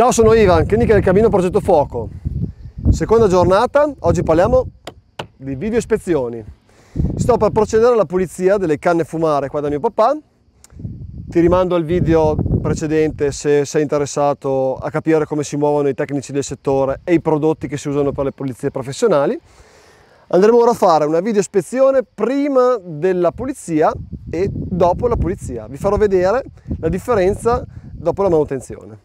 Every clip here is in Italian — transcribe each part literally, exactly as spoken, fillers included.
Ciao, sono Ivan, Clinica del Camino Progetto Fuoco. Seconda giornata, oggi parliamo di video ispezioni. Sto per procedere alla pulizia delle canne fumare qua da mio papà. Ti rimando al video precedente se sei interessato a capire come si muovono i tecnici del settore e i prodotti che si usano per le pulizie professionali. Andremo ora a fare una video ispezione prima della pulizia e dopo la pulizia. Vi farò vedere la differenza dopo la manutenzione.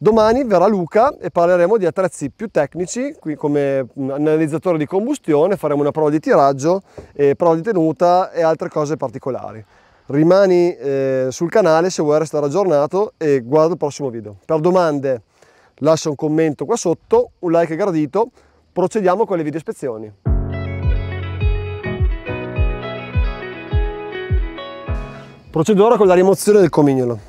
Domani verrà Luca e parleremo di attrezzi più tecnici, qui come analizzatore di combustione, faremo una prova di tiraggio, e prova di tenuta e altre cose particolari. Rimani eh, sul canale se vuoi restare aggiornato e guarda il prossimo video. Per domande lascia un commento qua sotto, un like gradito, procediamo con le video ispezioni. Procedo ora con la rimozione del comignolo.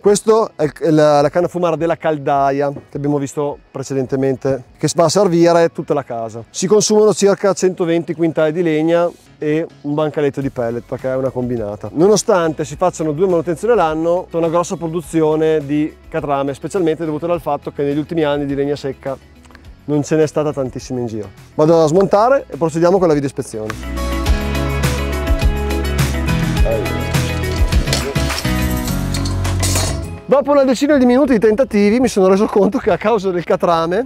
Questa è la, la canna fumara della caldaia che abbiamo visto precedentemente, che va a servire tutta la casa. Si consumano circa centoventi quintali di legna e un bancaletto di pellet, perché è una combinata. Nonostante si facciano due manutenzioni all'anno, c'è una grossa produzione di catrame, specialmente dovuta dal fatto che negli ultimi anni di legna secca non ce n'è stata tantissima in giro. Vado a smontare e procediamo con la video ispezione. Dopo una decina di minuti di tentativi mi sono reso conto che a causa del catrame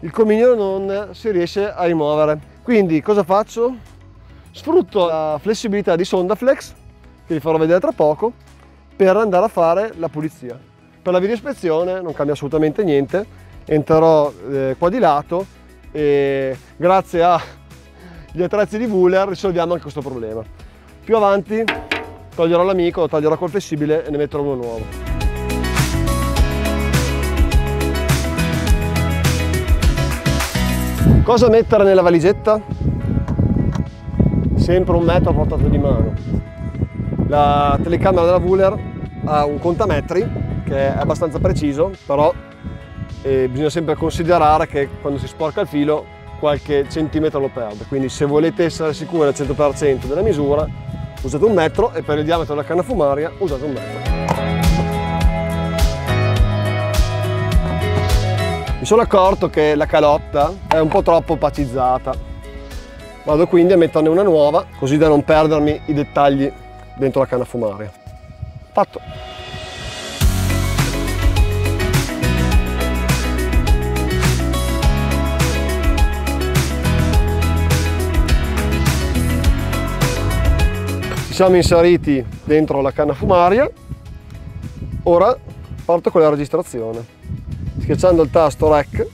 il comignolo non si riesce a rimuovere. Quindi cosa faccio? Sfrutto la flessibilità di Sonda Flex, che vi farò vedere tra poco, per andare a fare la pulizia. Per la video ispezione non cambia assolutamente niente, entrerò eh, qua di lato e grazie agli attrezzi di Wöhler risolviamo anche questo problema. Più avanti toglierò l'amico, lo taglierò col flessibile e ne metterò uno nuovo. Cosa mettere nella valigetta? Sempre un metro a portata di mano. La telecamera della Wöhler ha un contametri che è abbastanza preciso, però eh, bisogna sempre considerare che quando si sporca il filo qualche centimetro lo perde, quindi se volete essere sicuri al cento per cento della misura usate un metro e per il diametro della canna fumaria usate un metro. Mi sono accorto che la calotta è un po' troppo opacizzata, vado quindi a metterne una nuova così da non perdermi i dettagli dentro la canna fumaria. Fatto! Ci siamo inseriti dentro la canna fumaria, ora parto con la registrazione. Schiacciando il tasto REC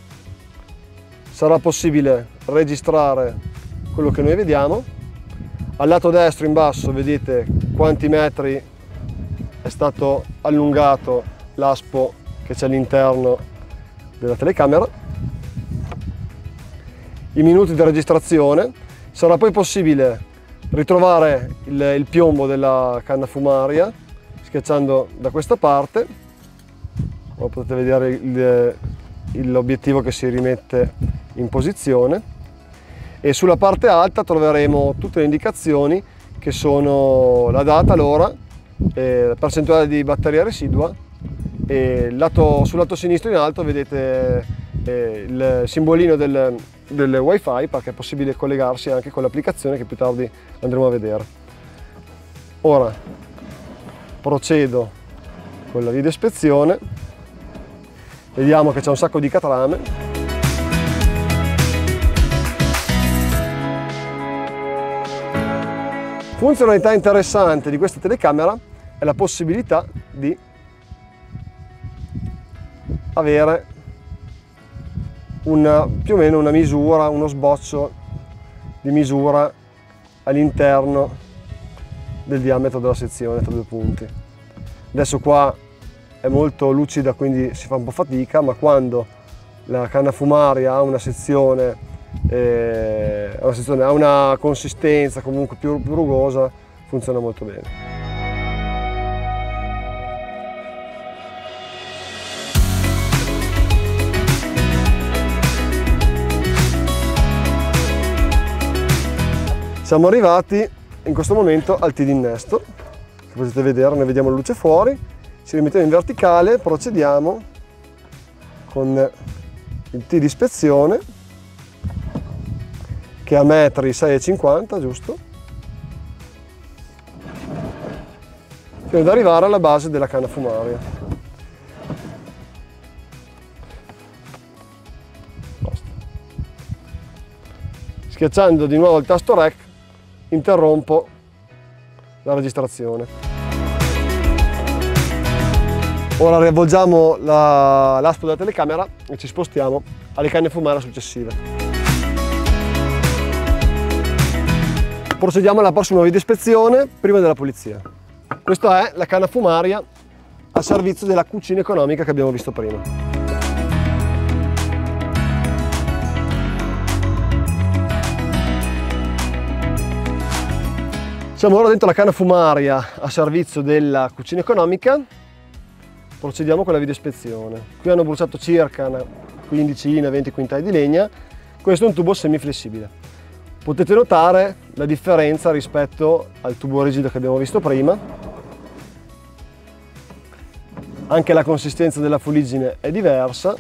sarà possibile registrare quello che noi vediamo. Al lato destro in basso vedete quanti metri è stato allungato l'aspo che c'è all'interno della telecamera. I minuti di registrazione, sarà poi possibile ritrovare il, il piombo della canna fumaria schiacciando da questa parte. Potete vedere l'obiettivo che si rimette in posizione e sulla parte alta troveremo tutte le indicazioni che sono la data, l'ora, la percentuale di batteria residua e lato, sul lato sinistro in alto vedete eh, il simbolino del, del wifi, perché è possibile collegarsi anche con l'applicazione che più tardi andremo a vedere. Ora procedo con la video ispezione. Vediamo che c'è un sacco di catrame. Funzionalità interessante di questa telecamera è la possibilità di avere una, più o meno una misura, uno sboccio di misura all'interno del diametro della sezione tra due punti. Adesso qua è molto lucida, quindi si fa un po' fatica, ma quando la canna fumaria ha una sezione, eh, una sezione ha una consistenza comunque più, più rugosa, funziona molto bene. Siamo arrivati in questo momento al T di innesto, che potete vedere, ne vediamo la luce fuori. Ci rimettiamo in verticale, procediamo con il T di ispezione che a metri sei e cinquanta, giusto? Fino ad arrivare alla base della canna fumaria. Basta. Schiacciando di nuovo il tasto R E C interrompo la registrazione. Ora riavvolgiamo l'aspo della telecamera e ci spostiamo alle canne fumarie successive. Procediamo alla prossima videoispezione prima della pulizia. Questa è la canna fumaria a servizio della cucina economica che abbiamo visto prima. Siamo ora dentro la canna fumaria a servizio della cucina economica. Procediamo con la videoispezione. Qui hanno bruciato circa quindici venti quintali di legna. Questo è un tubo semiflessibile. Potete notare la differenza rispetto al tubo rigido che abbiamo visto prima. Anche la consistenza della fuligine è diversa.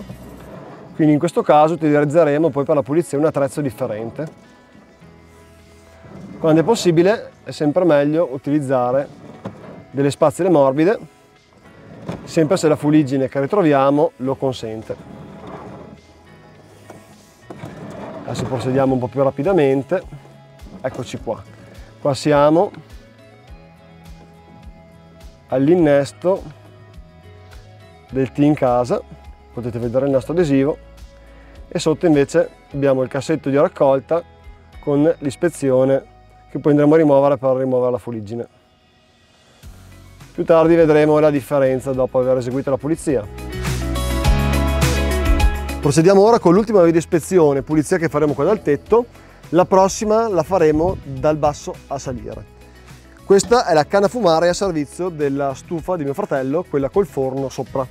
Quindi in questo caso utilizzeremo poi per la pulizia un attrezzo differente. Quando è possibile è sempre meglio utilizzare delle spazzole morbide, sempre se la fuligine che ritroviamo lo consente. Adesso procediamo un po' più rapidamente. Eccoci qua. Qua siamo all'innesto del T in casa. Potete vedere il nastro adesivo. E sotto invece abbiamo il cassetto di raccolta con l'ispezione che poi andremo a rimuovere per rimuovere la fuligine. Più tardi vedremo la differenza dopo aver eseguito la pulizia. Procediamo ora con l'ultima videoispezione, pulizia che faremo qua dal tetto. La prossima la faremo dal basso a salire. Questa è la canna fumaria a servizio della stufa di mio fratello, quella col forno sopra.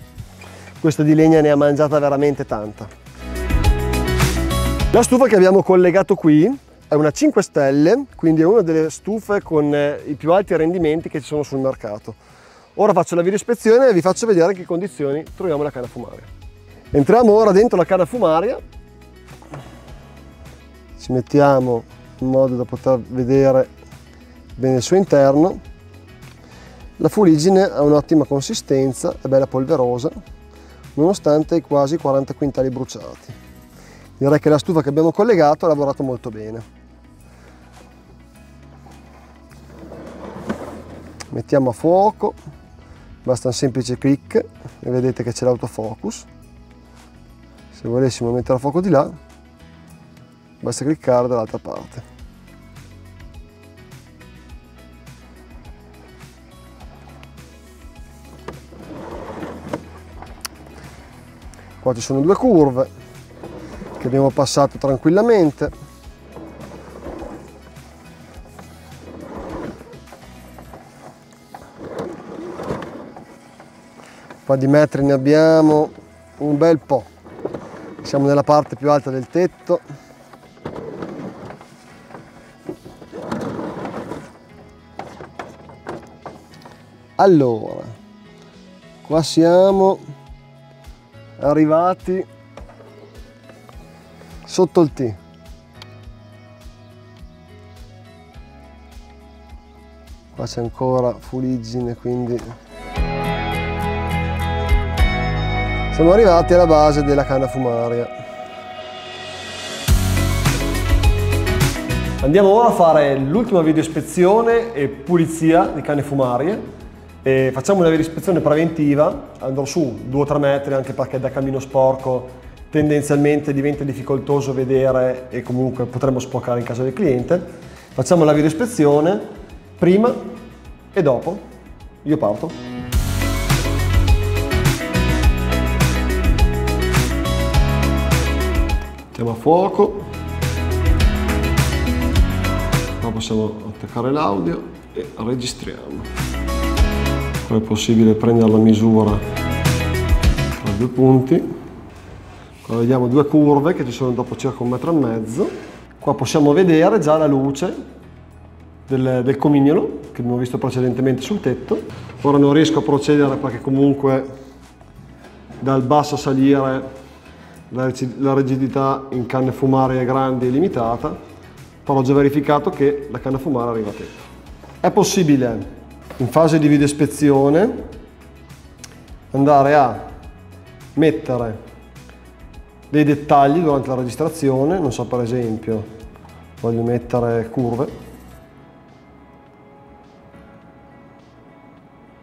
Questa di legna ne ha mangiata veramente tanta. La stufa che abbiamo collegato qui è una cinque stelle, quindi è una delle stufe con i più alti rendimenti che ci sono sul mercato. Ora faccio la videoispezione e vi faccio vedere in che condizioni troviamo la canna fumaria. Entriamo ora dentro la canna fumaria. Ci mettiamo in modo da poter vedere bene il suo interno. La fuligine ha un'ottima consistenza, è bella polverosa, nonostante i quasi quaranta quintali bruciati. Direi che la stufa che abbiamo collegato ha lavorato molto bene. Mettiamo a fuoco, basta un semplice clic e vedete che c'è l'autofocus. Se volessimo mettere a fuoco di là, basta cliccare dall'altra parte. Qua ci sono due curve che abbiamo passato tranquillamente. Di metri ne abbiamo un bel po', siamo nella parte più alta del tetto. Allora, qua siamo arrivati sotto il T. Qua c'è ancora fuligine, quindi siamo arrivati alla base della canna fumaria. Andiamo ora a fare l'ultima videoispezione e pulizia di canne fumarie. E facciamo una videoispezione preventiva, andrò su due o tre metri anche perché da cammino sporco tendenzialmente diventa difficoltoso vedere e comunque potremmo sporcare in casa del cliente. Facciamo la videoispezione prima e dopo. Io parto. A fuoco, qua possiamo attaccare l'audio e registriamo. Poi è possibile prendere la misura tra due punti. Qua vediamo due curve che ci sono dopo circa un metro e mezzo. Qua possiamo vedere già la luce del, del comignolo che abbiamo visto precedentemente sul tetto. Ora non riesco a procedere perché comunque dal basso a salire la rigidità in canne fumarie grandi è limitata, però ho già verificato che la canna fumare arriva a tempo. È possibile in fase di videoispezione andare a mettere dei dettagli durante la registrazione, non so, per esempio voglio mettere curve,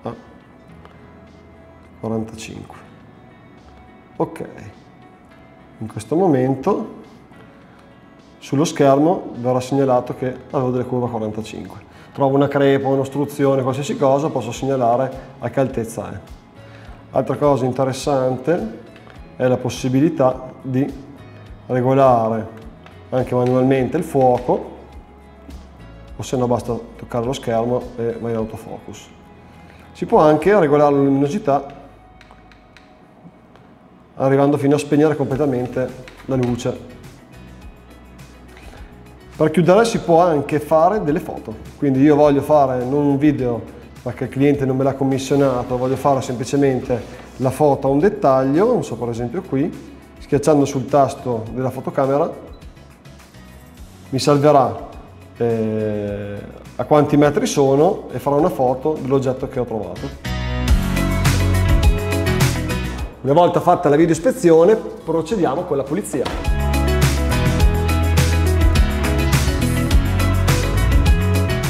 ah, quarantacinque, ok, in questo momento sullo schermo verrà segnalato che avevo delle curve a quarantacinque, trovo una crepa, un'ostruzione, qualsiasi cosa, posso segnalare a che altezza è. Altra cosa interessante è la possibilità di regolare anche manualmente il fuoco, o se no basta toccare lo schermo e vai in autofocus. Si può anche regolare la luminosità arrivando fino a spegnere completamente la luce. Per chiudere si può anche fare delle foto, quindi io voglio fare non un video perché il cliente non me l'ha commissionato, voglio fare semplicemente la foto a un dettaglio, non so, per esempio qui, schiacciando sul tasto della fotocamera mi salverà eh, a quanti metri sono e farò una foto dell'oggetto che ho trovato. Una volta fatta la video ispezione procediamo con la pulizia.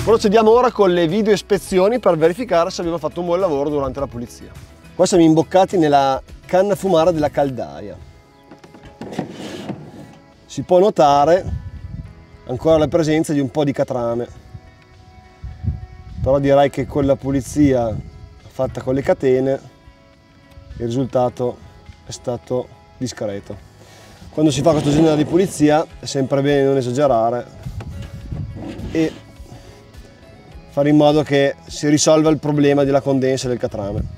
Procediamo ora con le video ispezioni per verificare se abbiamo fatto un buon lavoro durante la pulizia. Qua siamo imboccati nella canna fumara della caldaia. Si può notare ancora la presenza di un po' di catrame, però direi che con la pulizia fatta con le catene il risultato è stato discreto. Quando si fa questo genere di pulizia è sempre bene non esagerare e fare in modo che si risolva il problema della condensa del catrame.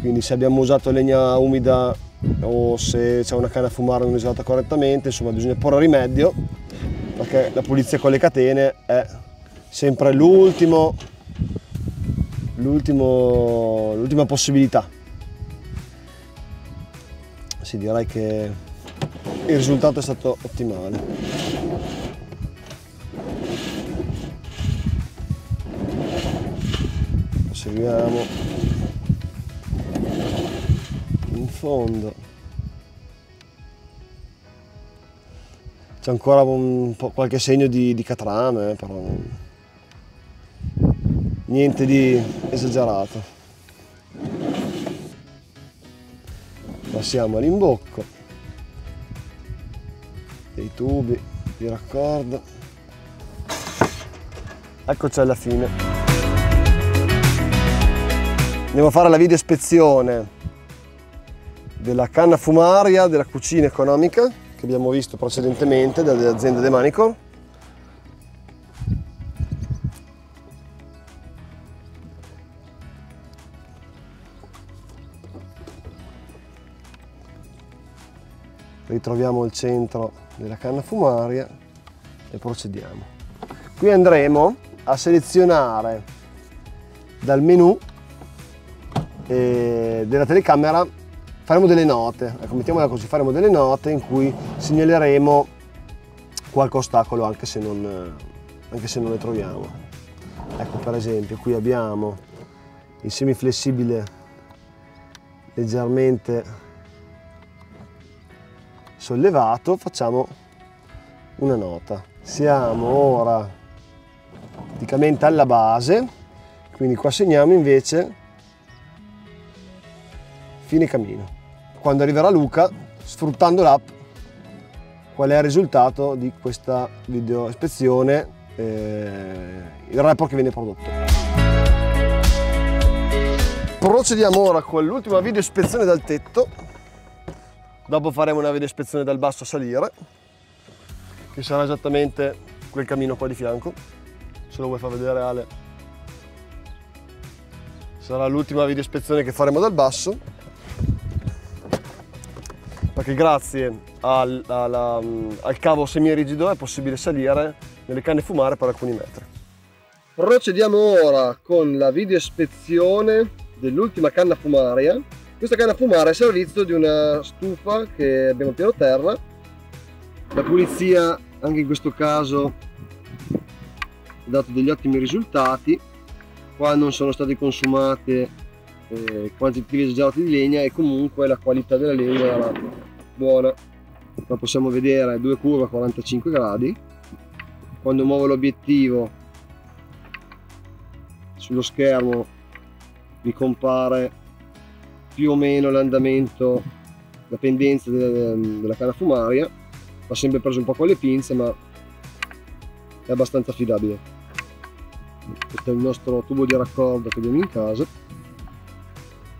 Quindi se abbiamo usato legna umida o se c'è una canna fumara non usata correttamente, insomma bisogna porre rimedio, perché la pulizia con le catene è sempre l'ultimo, l'ultimo, l'ultima possibilità. Sì, direi che il risultato è stato ottimale. Proseguiamo. Fondo c'è ancora un po', qualche segno di, di catrame, però non... niente di esagerato. Passiamo all'imbocco dei tubi di raccordo. Eccoci alla fine. Andiamo a fare la video ispezione della canna fumaria della cucina economica che abbiamo visto precedentemente dall'azienda De Manico. Ritroviamo il centro della canna fumaria e procediamo. Qui andremo a selezionare dal menu eh, della telecamera. Faremo delle note, ecco, mettiamola così, faremo delle note in cui segnaleremo qualche ostacolo anche se non, anche se non le troviamo. Ecco, per esempio qui abbiamo il semiflessibile leggermente sollevato, facciamo una nota. Siamo ora praticamente alla base, quindi qua segniamo invece fine cammino. Quando arriverà Luca, sfruttando l'app, qual è il risultato di questa video ispezione, eh, il report che viene prodotto. Procediamo ora con l'ultima video ispezione dal tetto, dopo faremo una video ispezione dal basso a salire, che sarà esattamente quel cammino qua di fianco, se lo vuoi far vedere Ale. Sarà l'ultima video ispezione che faremo dal basso, perché grazie al, al, al cavo semirigido è possibile salire nelle canne fumare per alcuni metri. Procediamo ora con la video ispezione dell'ultima canna fumaria Questa canna a fumare è a servizio di una stufa che abbiamo piano terra. La pulizia anche in questo caso ha dato degli ottimi risultati. Qua non sono state consumate eh, quantitativi esagerati di legna e comunque la qualità della legna era buona. Come possiamo vedere, due curve a quarantacinque gradi. Quando muovo l'obiettivo sullo schermo mi compare più o meno l'andamento, la pendenza della canna fumaria. Va sempre preso un po' con le pinze, ma è abbastanza affidabile. Questo è il nostro tubo di raccordo che abbiamo in casa.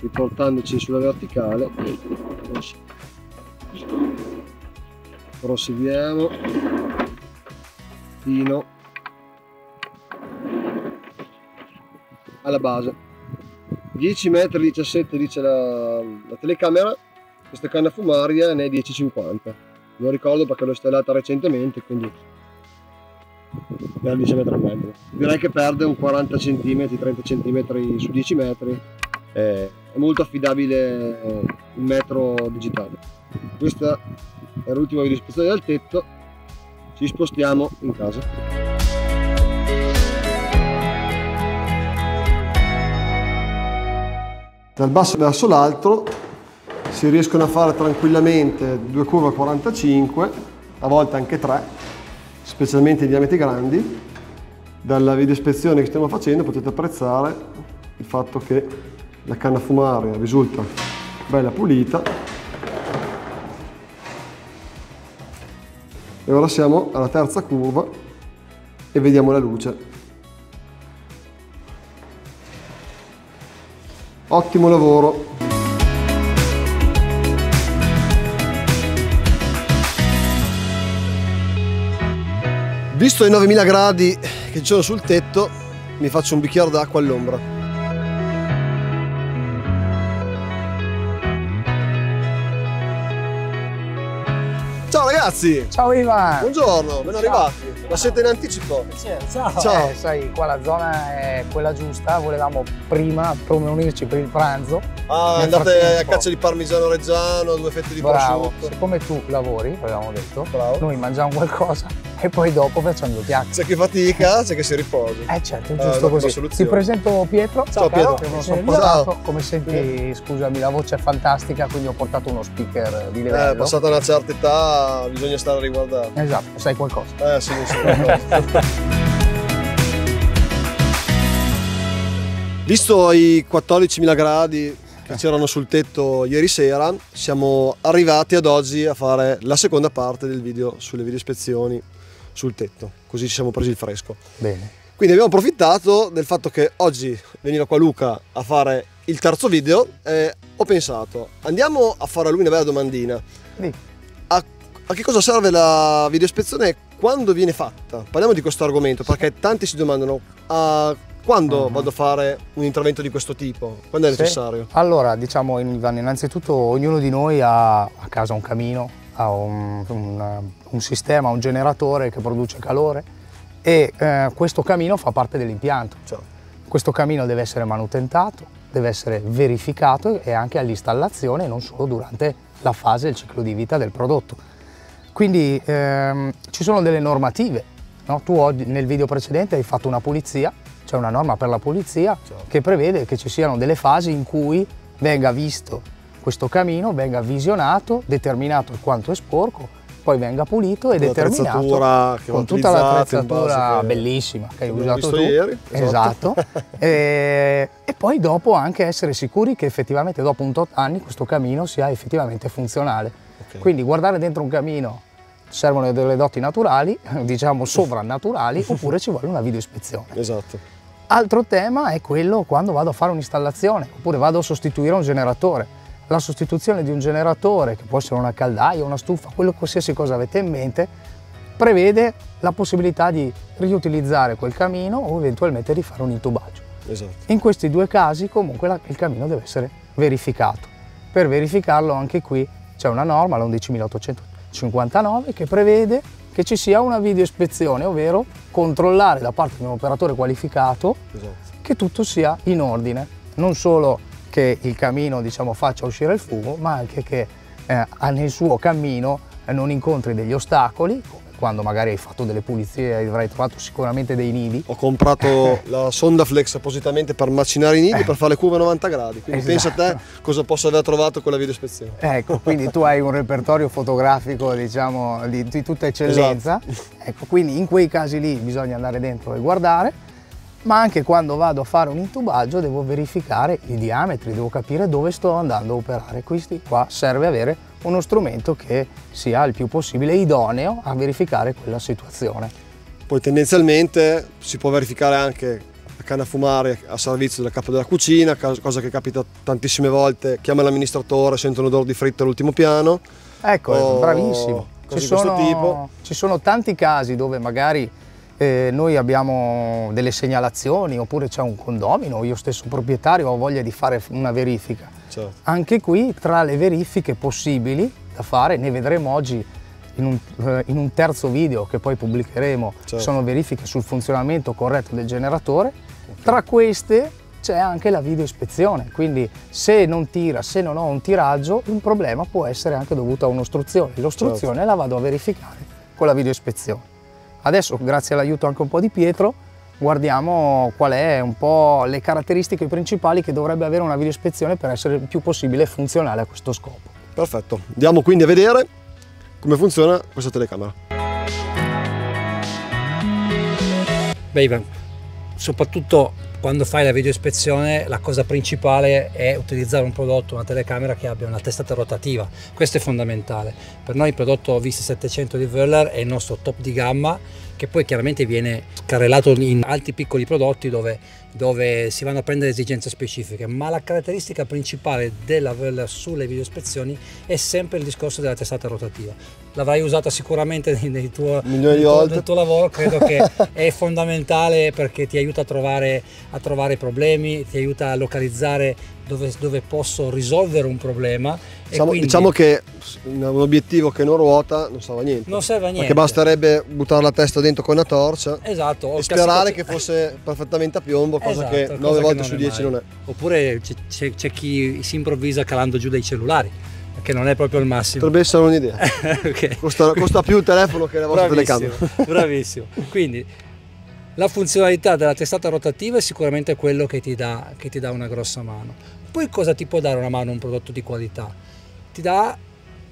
Riportandoci sulla verticale, proseguiamo fino alla base. dieci metri diciassette dice la, la telecamera. Questa canna fumaria ne è dieci cinquanta. Lo ricordo perché l'ho installata recentemente, quindi per dieci metri e mezzo. Direi che perde un quaranta centimetri, trenta centimetri su dieci metri. È molto affidabile il metro digitale. Questa è l'ultima video ispezione dal tetto. Ci spostiamo in casa. Dal basso verso l'alto si riescono a fare tranquillamente due curve a quarantacinque, a volte anche tre, specialmente in diametri grandi. Dalla video ispezione che stiamo facendo potete apprezzare il fatto che la canna fumaria risulta bella pulita. E ora siamo alla terza curva e vediamo la luce. Ottimo lavoro! Visto i novemila gradi che ci sono sul tetto, mi faccio un bicchiere d'acqua all'ombra. Ciao ragazzi! Ciao Ivan! Buongiorno, ben arrivati! Ciao. Ma siete in anticipo? Ciao! Ciao. Eh, sai, qua la zona è quella giusta, volevamo prima promenirci per il pranzo. Ah, andate a caccia di parmigiano reggiano, due fette di Bravo. prosciutto. Siccome tu lavori, l'avevamo detto, Bravo. noi mangiamo qualcosa e poi dopo facciamo due chiacchiere. C'è chi fatica, c'è chi si riposa. Eh certo, è giusto eh, così. Ti presento Pietro. Ciao, Ciao Pietro. Che non sono passato. Come senti, scusami, la voce è fantastica, quindi ho portato uno speaker di livello. Eh, passata una certa età, bisogna stare a riguardare. Esatto, sai qualcosa. Eh sì, sì, qualcosa. Visto i quattordicimila gradi che c'erano sul tetto ieri sera, siamo arrivati ad oggi a fare la seconda parte del video sulle video ispezioni sul tetto, così ci siamo presi il fresco. Bene. Quindi abbiamo approfittato del fatto che oggi veniva qua Luca a fare il terzo video e ho pensato, andiamo a fare a lui una bella domandina. Sì. A che cosa serve la videoispezione e quando viene fatta? Parliamo di questo argomento perché tanti si domandano a quando uh-huh. vado a fare un intervento di questo tipo, quando è sì. necessario? Allora, diciamo Ivan, innanzitutto ognuno di noi ha a casa un camino, ha un, un, un sistema, un generatore che produce calore e eh, questo camino fa parte dell'impianto. Cioè, questo camino deve essere manutentato, deve essere verificato e anche all'installazione, non solo durante la fase del ciclo di vita del prodotto. Quindi ehm, ci sono delle normative, no? Tu oggi, nel video precedente hai fatto una pulizia, c'è cioè una norma per la pulizia certo. che prevede che ci siano delle fasi in cui venga visto questo camino, venga visionato, determinato quanto è sporco, poi venga pulito e determinato che con tutta l'attrezzatura bellissima che hai usato tu. Ieri, esatto. esatto. e, e poi dopo anche essere sicuri che effettivamente dopo un tot anni questo camino sia effettivamente funzionale. Okay. Quindi guardare dentro un camino servono delle doti naturali, diciamo sovrannaturali, oppure ci vuole una videoispezione. Esatto. Altro tema è quello quando vado a fare un'installazione, oppure vado a sostituire un generatore. La sostituzione di un generatore, che può essere una caldaia, una stufa, quello qualsiasi cosa avete in mente, prevede la possibilità di riutilizzare quel camino o eventualmente di fare un intubaggio. Esatto. In questi due casi comunque la, il camino deve essere verificato. Per verificarlo anche qui c'è una norma, la undicimilaottocentocinquantanove, che prevede che ci sia una videoispezione, ovvero controllare da parte di un operatore qualificato esatto. che tutto sia in ordine, non solo che il camino, diciamo, faccia uscire il fumo, ma anche che eh, nel suo cammino non incontri degli ostacoli, come quando magari hai fatto delle pulizie e avrai trovato sicuramente dei nidi. Ho comprato la Sonda Flex appositamente per macinare i nidi, per fare le curve a novanta gradi, quindi esatto. Pensa a te cosa posso aver trovato con la video ispezione. Ecco, quindi tu hai un repertorio fotografico, diciamo, di, di tutta eccellenza, esatto. Ecco, quindi in quei casi lì bisogna andare dentro e guardare. Ma anche quando vado a fare un intubaggio devo verificare i diametri, devo capire dove sto andando a operare. Quindi qua serve avere uno strumento che sia il più possibile idoneo a verificare quella situazione. Poi tendenzialmente si può verificare anche la canna a fumare a servizio del capo della cucina, cosa che capita tantissime volte, chiama l'amministratore, sente un odore di fritto all'ultimo piano. Ecco, o... bravissimo. Ci sono, tipo. ci sono tanti casi dove magari Eh, noi abbiamo delle segnalazioni, oppure c'è un condomino, io stesso proprietario ho voglia di fare una verifica. Certo. Anche qui tra le verifiche possibili da fare, ne vedremo oggi in un, eh, in un terzo video che poi pubblicheremo, certo. Sono verifiche sul funzionamento corretto del generatore, okay. Tra queste c'è anche la video ispezione, quindi se non tira, se non ho un tiraggio, un problema può essere anche dovuto a un'ostruzione, l'ostruzione certo. La vado a verificare con la video ispezione. Adesso, grazie all'aiuto anche un po' di Pietro, guardiamo qual è un po' le caratteristiche principali che dovrebbe avere una video ispezione per essere il più possibile funzionale a questo scopo. Perfetto, andiamo quindi a vedere come funziona questa telecamera. Beh Ivan, soprattutto quando fai la video ispezione la cosa principale è utilizzare un prodotto, una telecamera che abbia una testata rotativa, questo è fondamentale. Per noi il prodotto VIS settecento di Wöhler è il nostro top di gamma, che poi chiaramente viene carrellato in altri piccoli prodotti dove, dove si vanno a prendere esigenze specifiche, ma la caratteristica principale della Wöhler sulle video ispezioni è sempre il discorso della testata rotativa. L'avrai usata sicuramente nel tuo, nel tuo, nel tuo lavoro, credo che è fondamentale perché ti aiuta a trovare, a trovare problemi, ti aiuta a localizzare dove, dove posso risolvere un problema. Diciamo, e quindi, diciamo che un obiettivo che non ruota non serve a niente. Non serve a niente. Perché basterebbe buttare la testa dentro con una torcia, esatto, e sperare che fosse perfettamente a piombo, cosa esatto, che nove volte su dieci non è. Oppure c'è chi si improvvisa calando giù dei cellulari, che non è proprio il massimo. Potrebbe essere un'idea. Okay. costa, costa più il telefono che la vostra telecamera. Bravissimo. Quindi, la funzionalità della testata rotativa è sicuramente quello che ti dà, che ti dà una grossa mano. Poi cosa ti può dare una mano un prodotto di qualità? Ti dà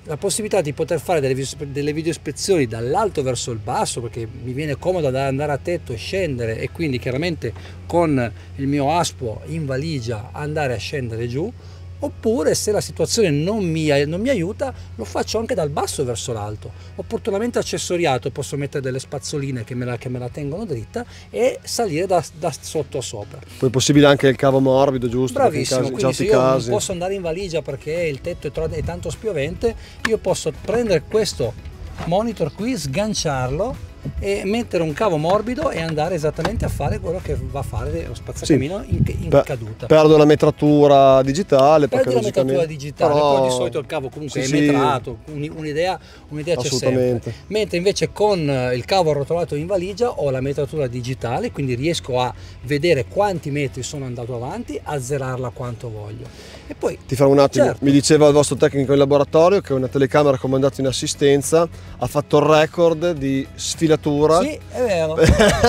la possibilità di poter fare delle video ispezioni dall'alto verso il basso, perché mi viene comodo andare a tetto e scendere, e quindi chiaramente con il mio aspo in valigia andare a scendere giù, oppure se la situazione non mi, non mi aiuta lo faccio anche dal basso verso l'alto, opportunamente accessoriato, posso mettere delle spazzoline che me la, che me la tengono dritta e salire da, da sotto a sopra. Poi è possibile anche il cavo morbido, giusto? Bravissimo, in casi, quindi io casi. non posso andare in valigia perché il tetto è tanto spiovente, io posso prendere questo monitor qui, sganciarlo e mettere un cavo morbido e andare esattamente a fare quello che va a fare lo spazzacamino in, in per, caduta. Perdo la metratura digitale. Perdo la metratura digitale, però poi di solito il cavo comunque sì, è metrato, sì. un'idea un'idea c'è sempre. Mentre invece con il cavo arrotolato in valigia ho la metratura digitale, quindi riesco a vedere quanti metri sono andato avanti, azzerarla quanto voglio. E poi, ti fermo un attimo, certo. Mi diceva il vostro tecnico in laboratorio che una telecamera che ho mandato in assistenza ha fatto il record di sfilatura. Sì, è vero,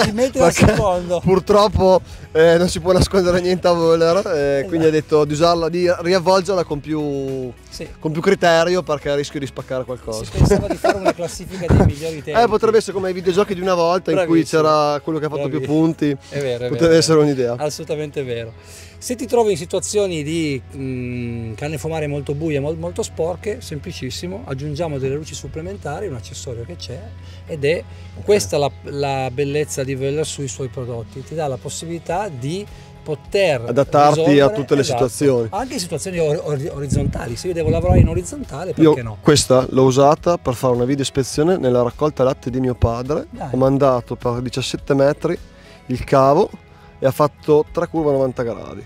si mette al secondo. Purtroppo eh, non si può nascondere niente a Wöhler, eh, esatto. Quindi ha detto di usarla, di riavvolgerla con più, sì. con più criterio perché rischio di spaccare qualcosa. Si pensava di fare una classifica dei migliori tempi. Eh, potrebbe essere come i videogiochi di una volta, bravissimo. In cui c'era quello che ha fatto bravissimo. Più punti, è vero, è potrebbe vero, essere un'idea. Assolutamente vero. Se ti trovi in situazioni di mh, canne fumare molto buie, molto, molto sporche, semplicissimo, aggiungiamo delle luci supplementari, un accessorio che c'è, ed è questa la, la bellezza di Wöhler sui suoi prodotti, ti dà la possibilità di poter adattarti a tutte le esatto, situazioni, anche in situazioni or orizzontali, se io devo lavorare in orizzontale perché io no? Questa l'ho usata per fare una video ispezione nella raccolta latte di mio padre. Dai. Ho mandato per diciassette metri il cavo e ha fatto tre curve a novanta gradi,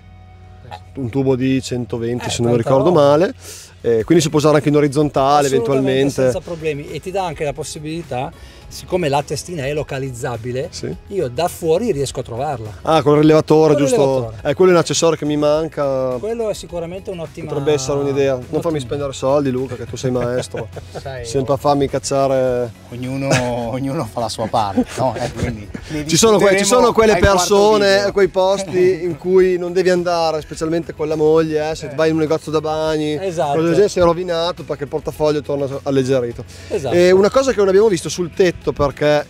un tubo di centoventi eh, se non ricordo roba. male, eh, quindi si può usare anche in orizzontale eventualmente senza problemi, e ti dà anche la possibilità siccome la testina è localizzabile, sì, io da fuori riesco a trovarla. Ah, con il rilevatore, con giusto? Rilevatore. Eh, quello è un accessorio che mi manca. Quello è sicuramente un'ottima... Potrebbe essere un'idea. Un non fammi spendere soldi, Luca, che tu sei maestro. Sai, sempre a farmi cacciare... Ognuno, ognuno fa la sua parte, no? Eh, quindi ci, sono que ci sono quelle persone, quei posti in cui non devi andare, specialmente con la moglie, eh, se eh. vai in un negozio da bagni, esatto, sei rovinato perché il portafoglio torna alleggerito. Esatto. E una cosa che non abbiamo visto sul tetto, perché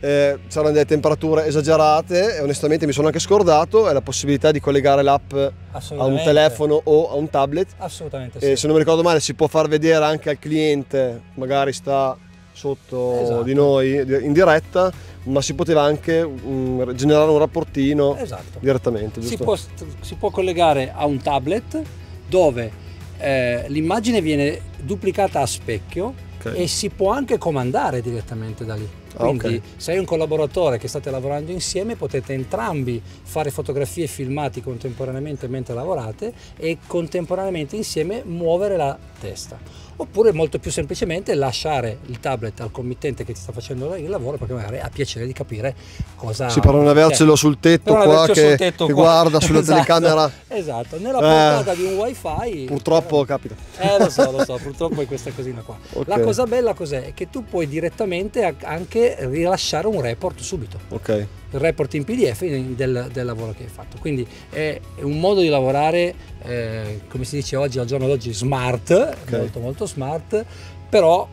eh, c'erano delle temperature esagerate e onestamente mi sono anche scordato, è la possibilità di collegare l'app a un telefono o a un tablet. Assolutamente sì. E se non mi ricordo male si può far vedere anche al cliente, magari sta sotto, esatto, di noi in diretta, ma si poteva anche mh, generare un rapportino, esatto, direttamente, giusto? Si può, si può collegare a un tablet dove eh, l'immagine viene duplicata a specchio, okay, e si può anche comandare direttamente da lì. Quindi, ah, okay, se hai un collaboratore che state lavorando insieme, potete entrambi fare fotografie e filmati contemporaneamente mentre lavorate e contemporaneamente insieme muovere la testa. Oppure molto più semplicemente lasciare il tablet al committente che ti sta facendo il lavoro, perché magari ha piacere di capire cosa... Sì, per non avercelo sul tetto qua che, sul tetto che qua. guarda sulla esatto, telecamera. Esatto, nella portata eh, di un wifi... Purtroppo eh, capita. Eh lo so, lo so, purtroppo è questa cosina qua. Okay. La cosa bella cos'è? È che tu puoi direttamente anche rilasciare un report subito. Ok. Il report in P D F del, del lavoro che hai fatto, quindi è un modo di lavorare eh, come si dice oggi, al giorno d'oggi, smart, okay, molto molto smart, però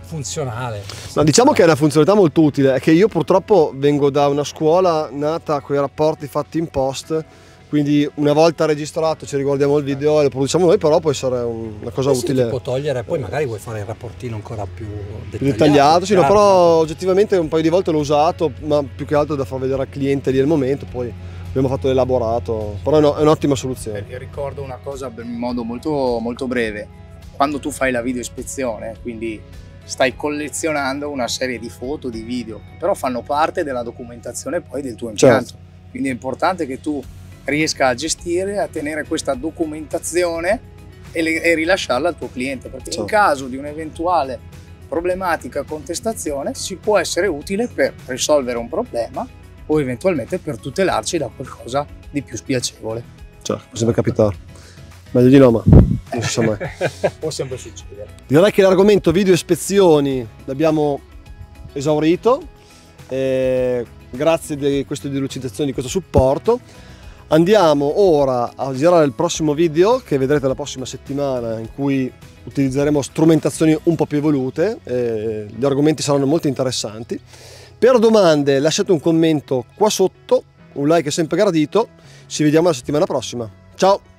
funzionale. Ma diciamo che è una funzionalità molto utile, è che io purtroppo vengo da una scuola nata con i rapporti fatti in post, quindi una volta registrato ci riguardiamo il video e lo produciamo noi, però può essere una cosa eh sì, utile. Si può togliere, poi magari vuoi fare il rapportino ancora più dettagliato. dettagliato sì, no, però oggettivamente un paio di volte l'ho usato, ma più che altro da far vedere al cliente lì al momento, poi abbiamo fatto l'elaborato, però no, è un'ottima soluzione. Eh, ricordo una cosa in modo molto, molto breve, quando tu fai la video ispezione, quindi stai collezionando una serie di foto, di video, che però fanno parte della documentazione poi del tuo impianto, certo, quindi è importante che tu riesca a gestire, a tenere questa documentazione e, le, e rilasciarla al tuo cliente, perché certo, in caso di un'eventuale problematica o contestazione si può essere utile per risolvere un problema o eventualmente per tutelarci da qualcosa di più spiacevole. Certo, può sempre capitare, meglio di no, ma non si sa mai. Può sempre succedere. Direi che l'argomento video ispezioni l'abbiamo esaurito, eh, grazie di questa delucidazione, di questo supporto. Andiamo ora a girare il prossimo video che vedrete la prossima settimana, in cui utilizzeremo strumentazioni un po' più evolute, eh, gli argomenti saranno molto interessanti. Per domande lasciate un commento qua sotto, un like è sempre gradito, ci vediamo la settimana prossima, ciao!